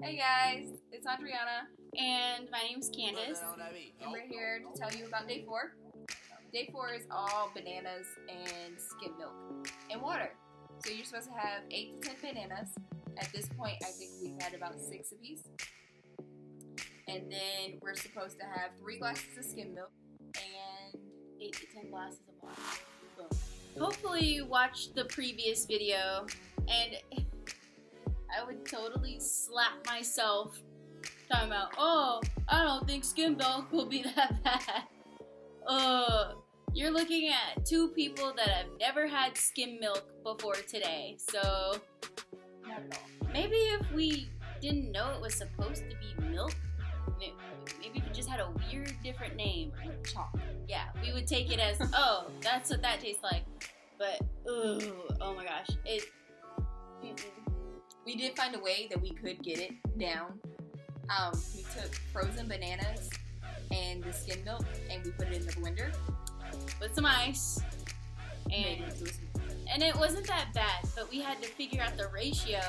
Hey guys, it's Adriana, and my name's Candace, and we're here to tell you about day 4. Day 4 is all bananas and skim milk and water. So you're supposed to have 8 to 10 bananas. At this point, I think we've had about 6 apiece. And then we're supposed to have 3 glasses of skim milk and 8 to 10 glasses of water. Boom. Hopefully you watched the previous video, and I would totally slap myself talking about, oh, I don't think skim milk will be that bad. You're looking at 2 people that have never had skim milk before today, so not at all. Maybe if we didn't know it was supposed to be milk, maybe if it just had a weird different name, like chalk. Yeah, we would take it as, oh, that's what that tastes like. But, oh my gosh, we did find a way that we could get it down. We took frozen bananas and the skim milk, and we put it in the blender with some ice, and it wasn't that bad. But we had to figure out the ratio.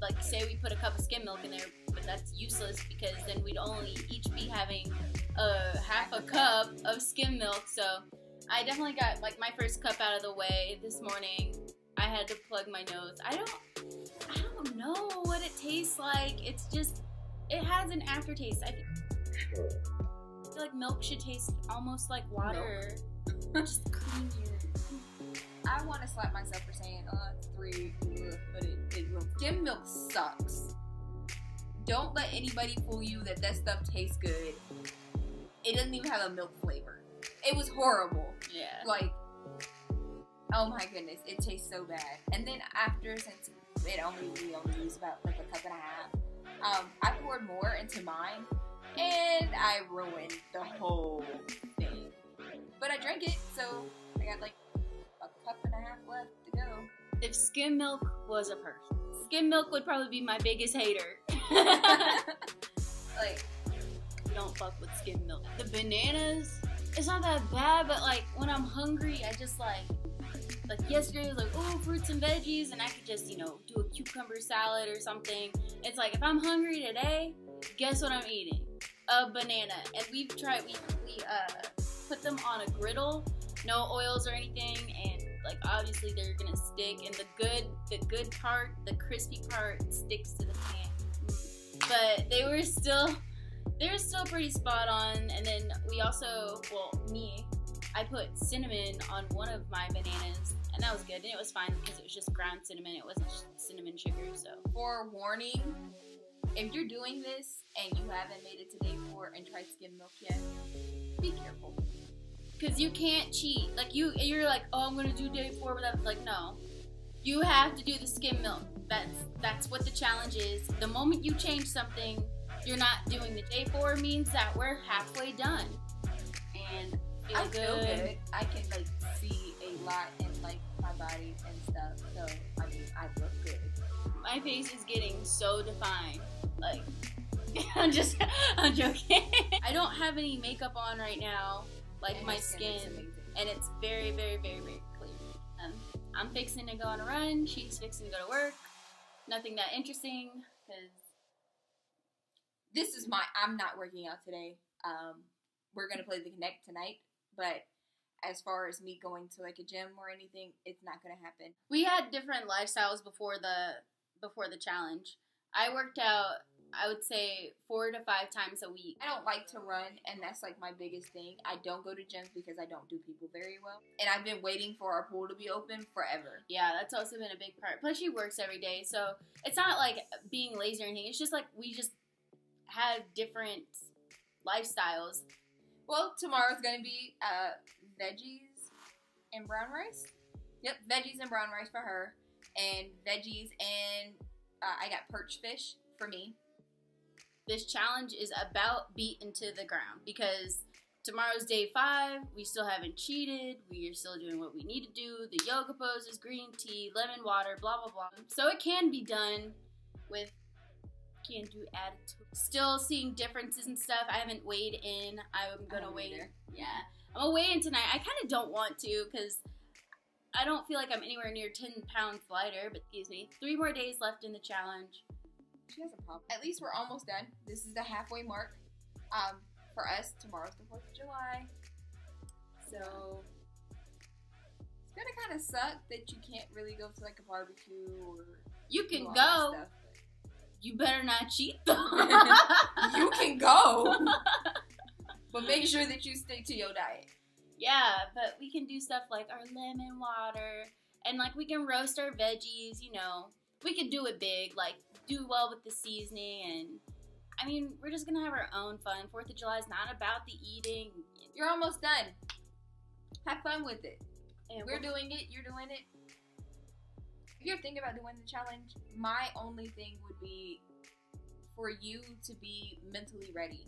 Like, say we put a cup of skim milk in there, but that's useless because then we'd only each be having a half a cup of skim milk. So I definitely got like my first cup out of the way this morning. I had to plug my nose. I don't know what it tastes like. It's just, it has an aftertaste. I feel like milk should taste almost like water. Just creamier. I want to slap myself for saying, three, but it will. Skim milk sucks. Don't let anybody fool you that that stuff tastes good. It doesn't even have a milk flavor. It was horrible. Yeah. Like, oh my goodness, it tastes so bad. And then after, since we only used about like a cup and a half, I poured more into mine, and I ruined the whole thing. But I drank it, so I got like a cup and a half left to go. If skim milk was a person, skim milk would probably be my biggest hater. Like, you don't fuck with skim milk. The bananas, it's not that bad, but like when I'm hungry, I just like yesterday, I was like, oh, fruits and veggies, and I could just, you know, do a cucumber salad or something. It's like, if I'm hungry today, guess what I'm eating? A banana. And we've tried, we put them on a griddle, no oils or anything, and like obviously they're gonna stick. And the good part, the crispy part, sticks to the pan. But they were still pretty spot on. And then we also, I put cinnamon on one of my bananas, and that was good, and it was fine because it was just ground cinnamon. It wasn't just cinnamon sugar, so. For warning, if you're doing this and you haven't made it to day 4 and tried skim milk yet, be careful. Because you can't cheat. Like, you're like, oh, I'm going to do day 4 without, like, no. You have to do the skim milk. That's what the challenge is. The moment you change something, you're not doing the day 4 means that we're halfway done. And I feel good. I can like see a lot in like my body and stuff, so I mean I look good. My face is getting so defined. Like I'm joking. I don't have any makeup on right now. Like, and my skin, and it's very, very, very, very clear. I'm fixing to go on a run. She's fixing to go to work. Nothing that interesting, because I'm not working out today. We're gonna play the Kinect tonight. But as far as me going to like a gym or anything, it's not gonna happen. We had different lifestyles before the challenge. I worked out, I would say 4 to 5 times a week. I don't like to run, and that's like my biggest thing. I don't go to gyms because I don't do people very well. And I've been waiting for our pool to be open forever. Yeah, that's also been a big part. Plus she works every day, so it's not like being lazy or anything. It's just like we just have different lifestyles. Well, tomorrow's gonna be veggies and brown rice. Yep, veggies and brown rice for her, and veggies and I got perch fish for me. This challenge is about beaten to the ground because tomorrow's day 5. We still haven't cheated. We are still doing what we need to do. The yoga poses, green tea, lemon water, blah blah blah. So it can be done with. Can do attitude. Still seeing differences and stuff. I haven't weighed in. I'm gonna weigh in. Yeah, I'm gonna weigh in tonight. I kind of don't want to because I don't feel like I'm anywhere near 10 pounds lighter. But excuse me. 3 more days left in the challenge. She has a pump. At least we're almost done. This is the halfway mark for us. Tomorrow's the 4th of July. So it's gonna kind of suck that you can't really go to like a barbecue or you can go. Stuff, you better not cheat though. You can go, but make sure that you stick to your diet. Yeah, but we can do stuff like our lemon water and like we can roast our veggies, you know. We can do it big, like do well with the seasoning and I mean, we're just gonna have our own fun. 4th of July is not about the eating. You're almost done. Have fun with it. And we're doing it, you're doing it. If you're thinking about doing the challenge, my only thing would be for you to be mentally ready.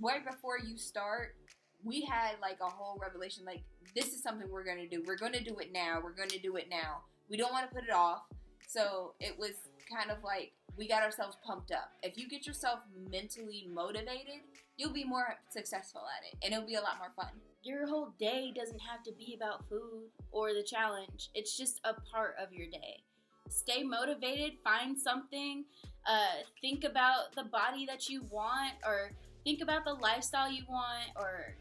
Right before you start, we had like a whole revelation, like this is something we're gonna do. We're gonna do it now. We're gonna do it now. We don't want to put it off. So it was kind of like we got ourselves pumped up. If you get yourself mentally motivated, you'll be more successful at it and it'll be a lot more fun. Your whole day doesn't have to be about food or the challenge. It's just a part of your day. Stay motivated, find something, think about the body that you want or think about the lifestyle you want, or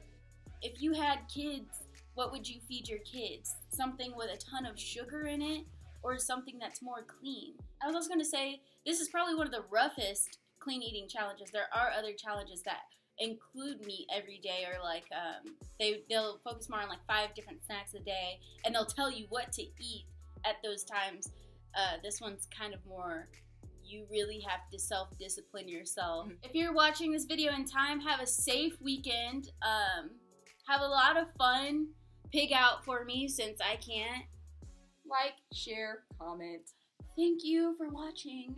if you had kids, what would you feed your kids? Something with a ton of sugar in it or something that's more clean. I was also gonna say, this is probably one of the roughest clean eating challenges. There are other challenges that include meat every day or like they'll focus more on like 5 different snacks a day and they'll tell you what to eat at those times. This one's kind of more, you really have to self-discipline yourself. If you're watching this video in time, have a safe weekend. Have a lot of fun. Pig out for me since I can't. Like, share, comment. Thank you for watching.